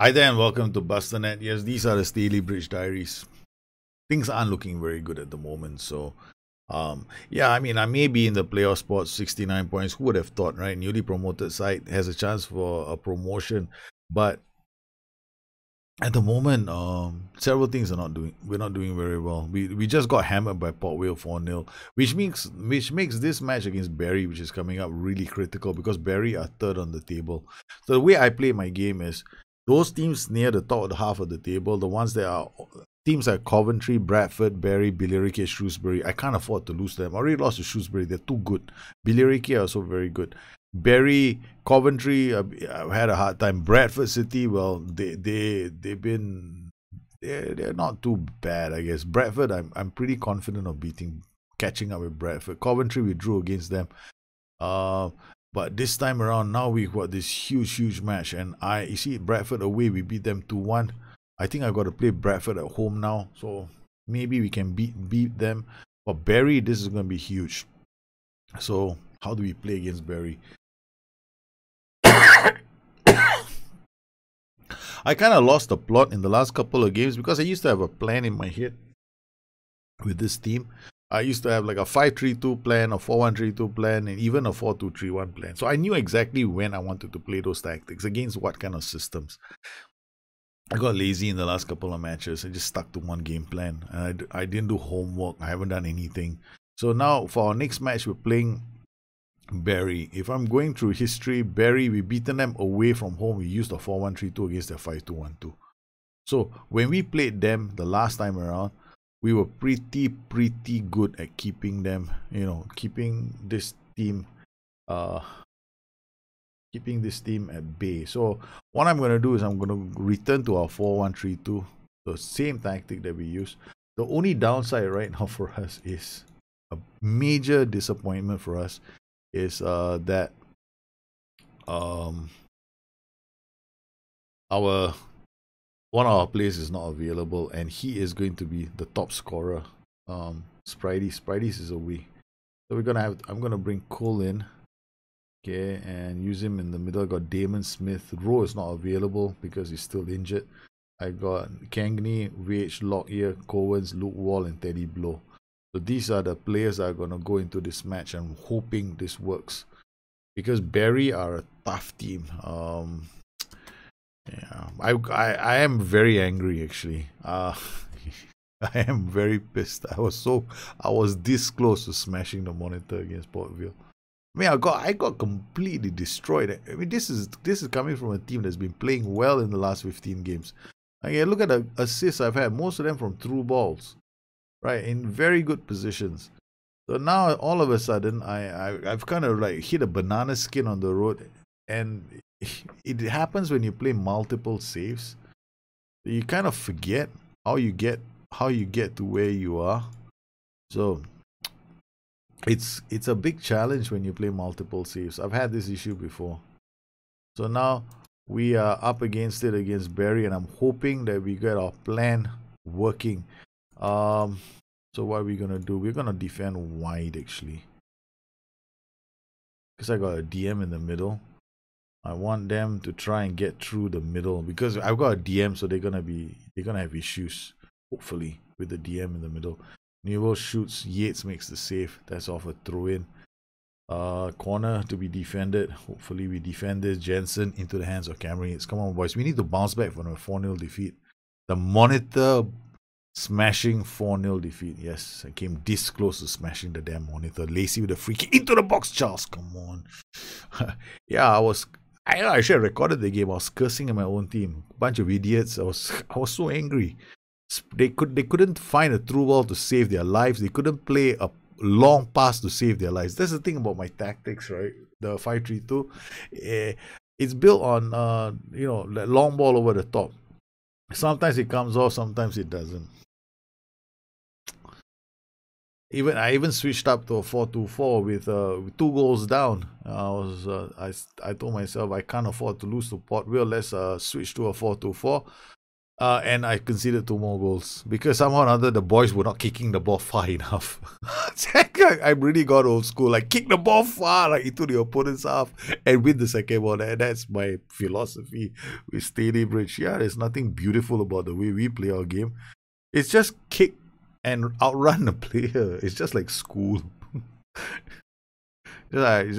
Hi there and welcome to Bust the Net. Yes, these are the Stalybridge diaries. Things aren't looking very good at the moment. So, yeah, I mean, I may be in the playoff spot, 69 points. Who would have thought, right? Newly promoted side has a chance for a promotion. But at the moment, several things are not doing. We're not doing very well. We just got hammered by Port Vale 4-0, which makes this match against Bury, which is coming up, really critical because Bury are third on the table. So the way I play my game is, those teams near the top of the half of the table, the ones that are teams like Coventry, Bradford, Bury, Billericay, Shrewsbury, I can't afford to lose them. I already lost to Shrewsbury, they're too good. Billericay are also very good. Bury, Coventry, I've had a hard time. Bradford City, well, they're not too bad, I guess. Bradford, I'm pretty confident of catching up with Bradford. Coventry, we drew against them. But this time around, now we've got this huge match, and you see Bradford away, we beat them 2-1. I think I've got to play Bradford at home now, so maybe we can beat them. But Bury, this is going to be huge. So how do we play against Bury? I kind of lost the plot in the last couple of games because I used to have a plan in my head with this team. I used to have like a 5-3-2 plan, a 4-1-3-2 plan, and even a 4-2-3-1 plan. So I knew exactly when I wanted to play those tactics, against what kind of systems. I got lazy in the last couple of matches. I just stuck to one game plan. And I didn't do homework. I haven't done anything. So now for our next match, we're playing Bury. If I'm going through history, Bury, we've beaten them away from home. We used a 4-1-3-2 against their 5-2-1-2. So when we played them the last time around, we were pretty good at keeping them, you know, keeping this team at bay. So what I'm going to do is I'm going to return to our 4-1-3-2, the same tactic that we use. The only downside right now for us is a major disappointment for us is that one of our players is not available, and he is going to be the top scorer. Spridey's is away, so we're gonna have. I'm gonna bring Cole in, okay, and use him in the middle. I got Damon Smith. Rowe is not available because he's still injured. I got Kangney, Wage, Lockyer, Cowens, Luke Wall, and Teddy Blow. So these are the players that are gonna go into this match. I'm hoping this works because Bury are a tough team. Yeah, I am very angry actually. I am very pissed. I was this close to smashing the monitor against Port Vale. I mean, I got completely destroyed. I mean, this is coming from a team that's been playing well in the last 15 games. Okay, look at the assists I've had. Most of them from through balls, right? In very good positions. So now all of a sudden, I've kind of like hit a banana skin on the road, and it happens when you play multiple saves. You kind of forget how you get to where you are. So it's a big challenge when you play multiple saves. I've had this issue before. So now we are up against it against Bury, and I'm hoping that we get our plan working. So what are we gonna do? We're gonna defend wide actually, because I got a DM in the middle. I want them to try and get through the middle because I've got a DM, so they're gonna have issues hopefully with the DM in the middle. Newell shoots, Yates makes the save. That's off a throw in. Corner to be defended. Hopefully we defend this. Jensen into the hands of Cameron Yates. Come on boys, we need to bounce back from a 4-0 defeat. The monitor smashing 4-0 defeat. Yes, I came this close to smashing the damn monitor. Lacey with a free kick into the box. Charles, come on. Yeah, I should have recorded the game. I was cursing at my own team. Bunch of idiots. I was so angry. They couldn't find a through ball to save their lives. They couldn't play a long pass to save their lives. That's the thing about my tactics, right? The 5-3-2. It's built on you know, long ball over the top. Sometimes it comes off, sometimes it doesn't. I even switched up to a 4-2-4 with 2 goals down. I told myself I can't afford to lose to Port Vale. Let's switch to a 4-2-4. And I conceded 2 more goals because somehow or other the boys were not kicking the ball far enough. I really got old school, like kick the ball far, like into the opponent's half and win the second ball. That's my philosophy with Stalybridge. Yeah, there's nothing beautiful about the way we play our game. It's just kick and outrun the player. It's just like school. It's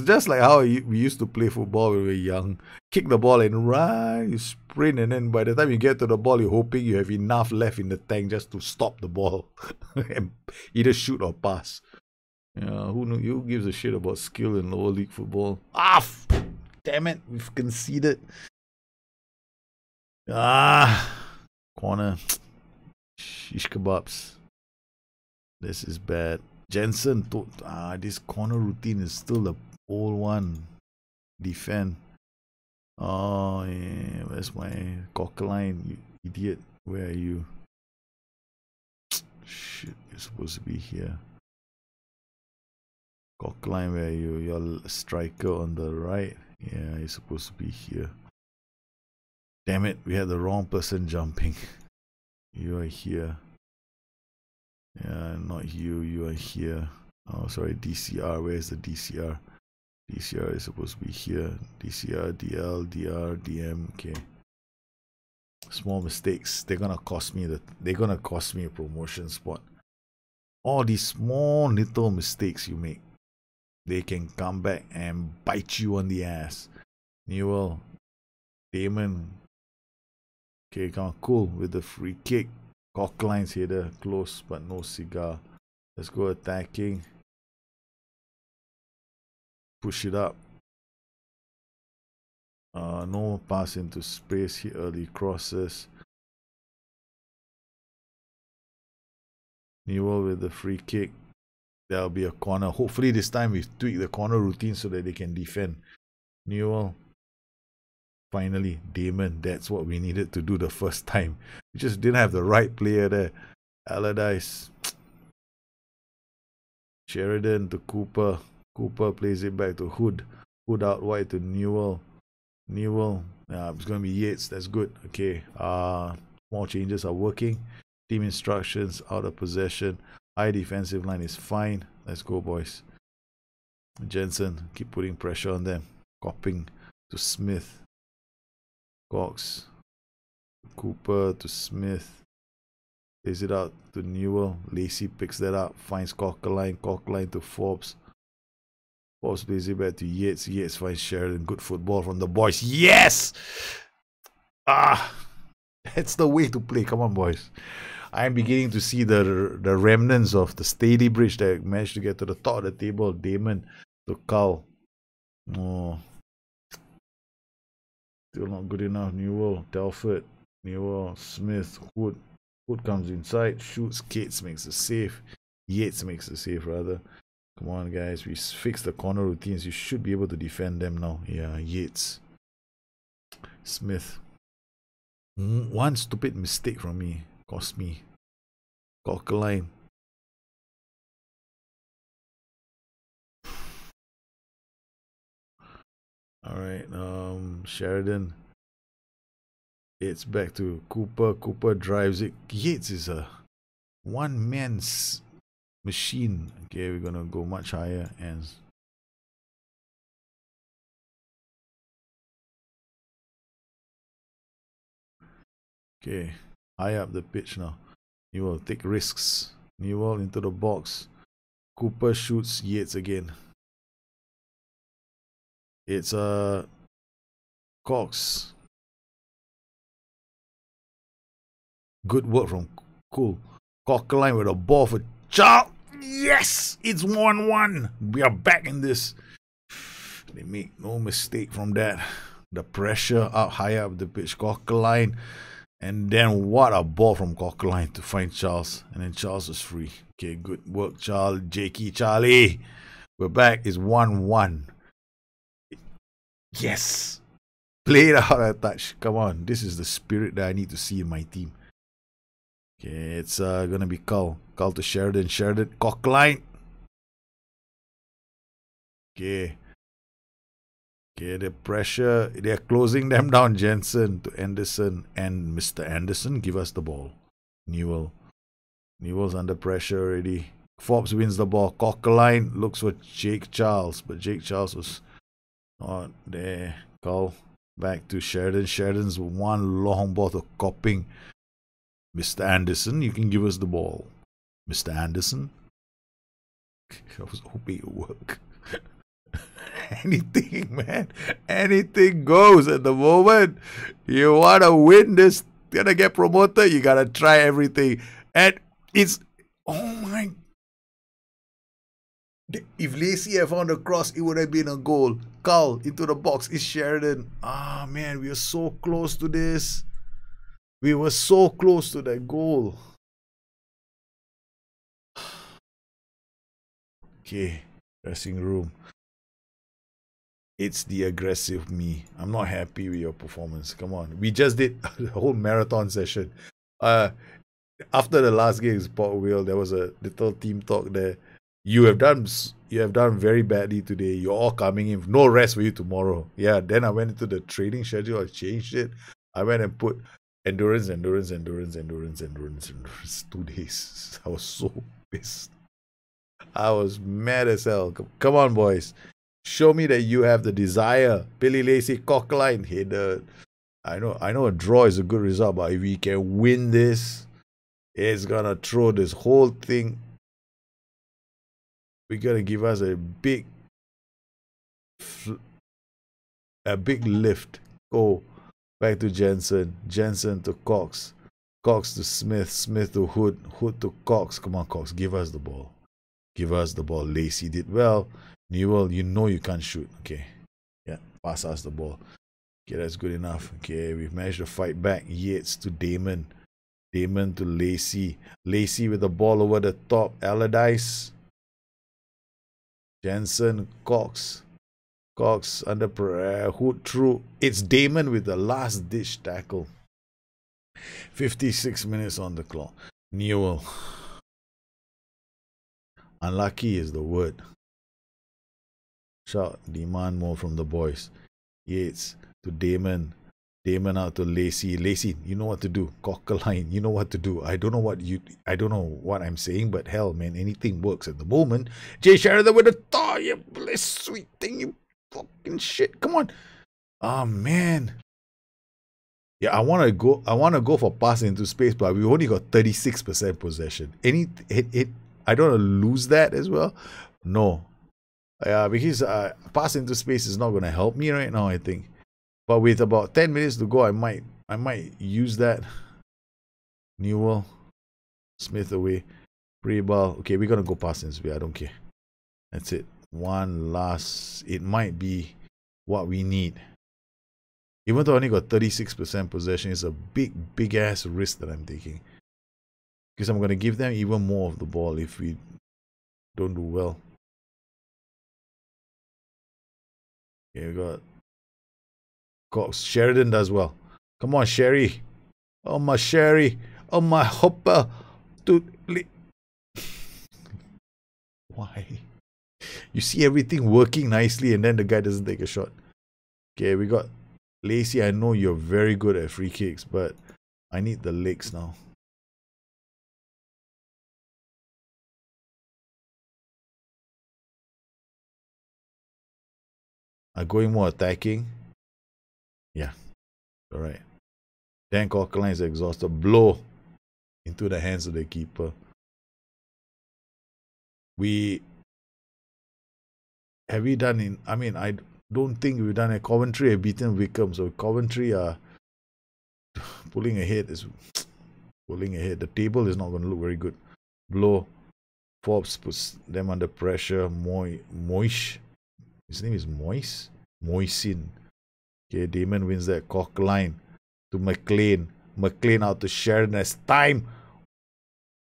just like how we used to play football when we were young. Kick the ball and run, you sprint, and then by the time you get to the ball, you're hoping you have enough left in the tank just to stop the ball and either shoot or pass. Yeah, who gives a shit about skill in lower league football? Ah, damn it, we've conceded. Ah, corner. Shish kebabs. This is bad. Jensen, this corner routine is still the old one. Defend. Oh, yeah. Where's my cock line, you idiot? Where are you? Shit, you're supposed to be here. Cock line, where are you? Your striker on the right. Yeah, you're supposed to be here. Damn it, we had the wrong person jumping. You are here. Yeah, not you, you are here. Oh, sorry, DCR, where's the DCR? DCR is supposed to be here. DCR, DL, DR, DM, okay. Small mistakes, they're gonna cost me a promotion spot. All these small little mistakes you make, they can come back and bite you on the ass. Newell, Damon. Okay, come on, cool with the free kick. Cocklines header, close but no cigar. Let's go attacking. Push it up. No pass into space here, early crosses. Newell with the free kick. There'll be a corner. Hopefully this time we tweak the corner routine so that they can defend. Newell. Finally, Damon, that's what we needed to do the first time. We just didn't have the right player there. Allardyce. Sheridan to Cooper. Cooper plays it back to Hood. Hood out wide to Newell. Newell. It's going to be Yates. That's good. Okay. More changes are working. Team instructions, out of possession. High defensive line is fine. Let's go, boys. Jensen, keep putting pressure on them. Copping to Smith. Cox, Cooper to Smith, plays it out to Newell. Lacey picks that up, finds Cockline to Forbes. Forbes plays it back to Yates. Yates finds Sheridan. Good football from the boys. Yes! Ah! That's the way to play. Come on, boys. I'm beginning to see the remnants of the Stalybridge that managed to get to the top of the table. Damon to Cal. Oh. Still not good enough. Newell, Telford, Newell, Smith, Hood. Hood comes inside, shoots. Yates makes a save. Yates makes a save, rather. Come on, guys. We fix the corner routines. You should be able to defend them now. Yeah, Yates. Smith. One stupid mistake from me. Cost me. Cockline. Alright, Sheridan. It's back to Cooper. Cooper drives it. Yates is a one-man's machine. Okay, we're gonna go much higher and okay, high up the pitch now. Newell take risks. Newell into the box. Cooper shoots. Yates again. It's Cox. Good work from Cool. Cockline with a ball for Chow. Yes! It's 1-1. We are back in this. They make no mistake from that. The pressure up high up the pitch. Cockline. And then what a ball from Cockline to find Charles. And then Charles is free. Okay, good work, Charles. Jakey, Charlie. We're back. It's 1-1. Yes! Play it out of touch. Come on. This is the spirit that I need to see in my team. Okay, it's going to be Cal. Cal to Sheridan. Sheridan. Cockline. Okay. Okay, the pressure. They are closing them down. Jensen to Anderson, and Mr. Anderson, give us the ball. Newell. Newell's under pressure already. Forbes wins the ball. Coquelin looks for Jake Charles, but Jake Charles was not there. Call back to Sheridan. Sheridan's one long ball to Copping. Mr. Anderson, you can give us the ball. Mr. Anderson? I was hoping it would work. Anything, man. Anything goes at the moment. You want to win this, you're going to get promoted, you got to try everything. And it's... Oh, my... If Lacey had found a cross, it would have been a goal. Cull into the box is Sheridan. Ah, man, we are so close to this. We were so close to that goal. Okay, dressing room. It's the aggressive me. I'm not happy with your performance. Come on. We just did a whole marathon session. After the last game against Port Vale, there was a little team talk there. You have done very badly today. You're all coming in. No rest for you tomorrow. Yeah, then I went into the training schedule. I changed it. I went and put endurance. 2 days. I was so pissed. I was mad as hell. Come on, boys. Show me that you have the desire. Billy Lacey, Coquelin, header. I know a draw is a good result, but if we can win this, it's gonna throw this whole thing. We're gonna give us a big lift. Go back to Jensen. Jensen to Cox. Cox to Smith. Smith to Hood. Hood to Cox. Come on, Cox. Give us the ball. Give us the ball. Lacey did well. Newell, you know you can't shoot. Okay. Yeah. Pass us the ball. Okay, that's good enough. Okay, we've managed to fight back. Yates to Damon. Damon to Lacey. Lacey with the ball over the top. Allardyce. Jensen. Cox. Cox under prayer. Hood through. It's Damon with the last ditch tackle. 56 minutes on the clock. Newell. Unlucky is the word. Shout, demand more from the boys. Yates to Damon. Damon out to Lacey. Lacey, you know what to do. Coquelin, you know what to do. I don't know what I'm saying, but hell, man, anything works at the moment. Jay Sheridan with a thaw, you bliss sweet thing, you fucking shit. Come on. Ah, man. Yeah, I wanna go for pass into space, but we only got 36% possession. I don't wanna lose that as well. No. Because pass into space is not going to help me right now, I think. But with about 10 minutes to go, I might use that. Newell. Smith away. Free ball. Okay, we're going to go pass into space. I don't care. That's it. One last. It might be what we need. Even though I only got 36% possession, it's a big ass risk that I'm taking. Because I'm going to give them even more of the ball if we don't do well. Okay, we got Cox. Sheridan does well. Come on, Sherry. Oh, my Sherry. Oh, my hopper. Dude. Why? You see everything working nicely and then the guy doesn't take a shot. Okay, we got Lacey. I know you're very good at free kicks, but I need the legs now. Going more attacking. Yeah. Alright. Dan Coquelin is exhausted. Blow into the hands of the keeper. I don't think we've done it. Coventry have beaten Wickham. So Coventry are pulling ahead. The table is not going to look very good. Blow. Forbes puts them under pressure. Moish. His name is Moise. Moisin. Okay, Damon wins that. Coquelin to McLean. McLean out to Sheridan. It's time.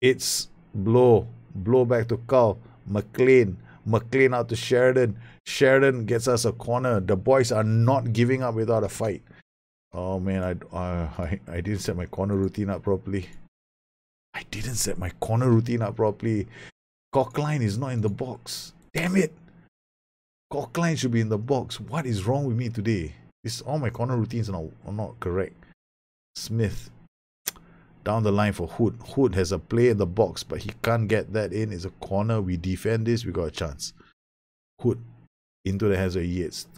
It's Blow. Blow back to Cull. McLean. McLean out to Sheridan. Sheridan gets us a corner. The boys are not giving up without a fight. Oh, man. I didn't set my corner routine up properly. Coquelin is not in the box. Damn it. Coquelin should be in the box. What is wrong with me today? It's all my corner routines are not correct. Smith. Down the line for Hood. Hood has a play in the box, but he can't get that in. It's a corner. We defend this. We got a chance. Hood. Into the hands of Yates.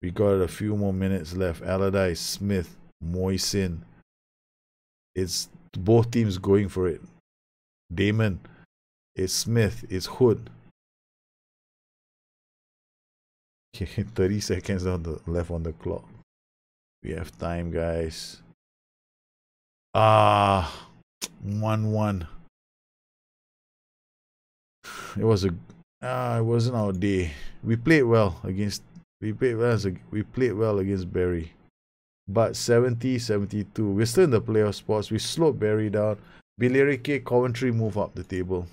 We got a few more minutes left. Allardyce, Smith, Moisin. It's both teams going for it. Damon. It's Smith. It's Hood. Okay, 30 seconds on the left on the clock. We have time, guys. 1-1. It was a it wasn't our day. We played well against Bury. But 70-72. We're still in the playoff spots. We slowed Bury down. Billericay, Coventry move up the table.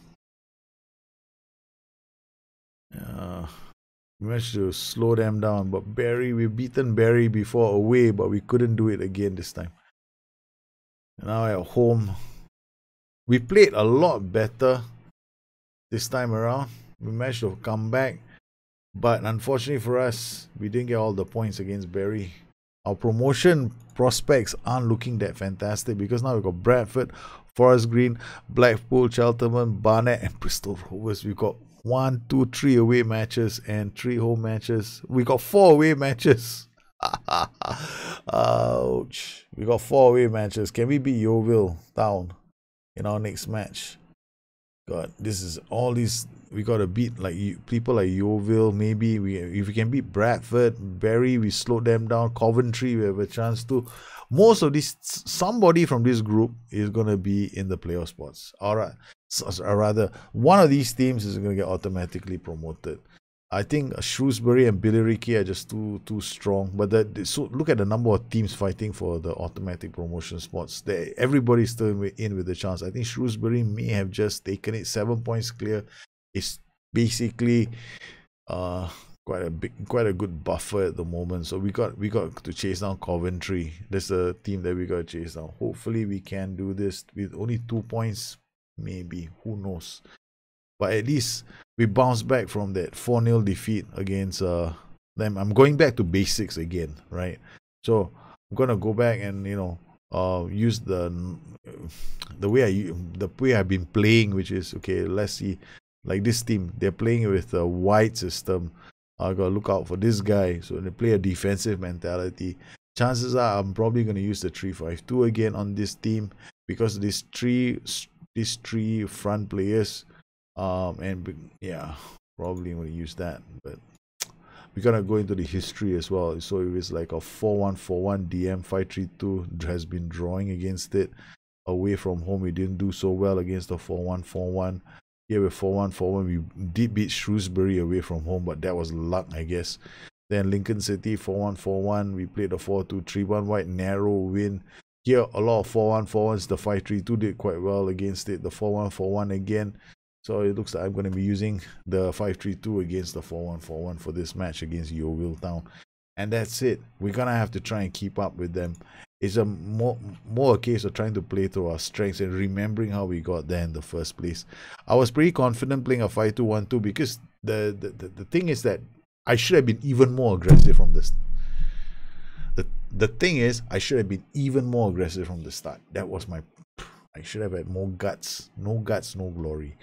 We managed to slow them down, but Bury, we've beaten Bury before away, but we couldn't do it again this time. Now at home, we played a lot better this time around. We managed to come back, but unfortunately for us, we didn't get all the points against Bury. Our promotion prospects aren't looking that fantastic because now we've got Bradford, Forest Green, Blackpool, Cheltenham, Barnet and Bristol Rovers. We've got 1, 2, 3 away matches and 3 home matches. We got 4 away matches. Ouch. We got 4 away matches. Can we beat Yeovil Town in our next match? God, this is all these. We got to beat like people like Yeovil. Maybe if we can beat Bradford, Bury, we slow them down. Coventry, we have a chance to. Most of this, somebody from this group is going to be in the playoff spots. All right. Or rather, one of these teams is going to get automatically promoted. I think Shrewsbury and Billericay are just too strong. But so look at the number of teams fighting for the automatic promotion spots. Everybody's still in with a chance. I think Shrewsbury may have just taken it. 7 points clear. It's basically quite a good buffer at the moment. So we got to chase down Coventry. That's the team that we got to chase down. Hopefully we can do this with only 2 points. Maybe, who knows, but at least we bounce back from that 4-0 defeat against them. I'm going back to basics again, right? So I'm gonna go back and, you know, use the way I've been playing, which is, okay, let's see, like this team, they're playing with a wide system. I gotta look out for this guy, so they play a defensive mentality. Chances are I'm probably gonna use the 3-5-2 again on this team because these three front players, and yeah, probably going to use that. But we're going to go into the history as well. So it was like a 4-1-4-1 DM, 5-3-2 has been drawing against it. Away from home, we didn't do so well against the 4-1-4-1. Here with 4-1-4-1, we did beat Shrewsbury away from home, but that was luck, I guess. Then Lincoln City, 4-1-4-1, we played a 4-2-3-1 wide, narrow win. Here, a lot of 4-1-4-1s. The 5-3-2 did quite well against it. The 4-1-4-1 again. So it looks like I'm going to be using the 5-3-2 against the 4-1-4-1 for this match against Yeovil Town. And that's it. We're going to have to try and keep up with them. It's a more a case of trying to play to our strengths and remembering how we got there in the first place. I was pretty confident playing a 5-2-1-2 because the thing is that I should have been even more aggressive from this. The thing is, I should have been even more aggressive from the start. That was my... I should have had more guts. No guts, no glory.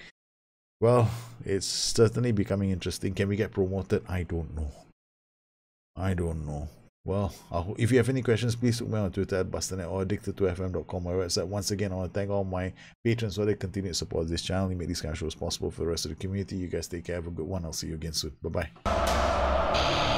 Well, it's certainly becoming interesting. Can we get promoted? I don't know. I don't know. Well, if you have any questions, please look me on Twitter at Bust the Net or addictedtofm.com, my website. Once again, I want to thank all my patrons for their continued support of this channel. You make these kind of shows possible for the rest of the community. You guys take care. Have a good one. I'll see you again soon. Bye-bye.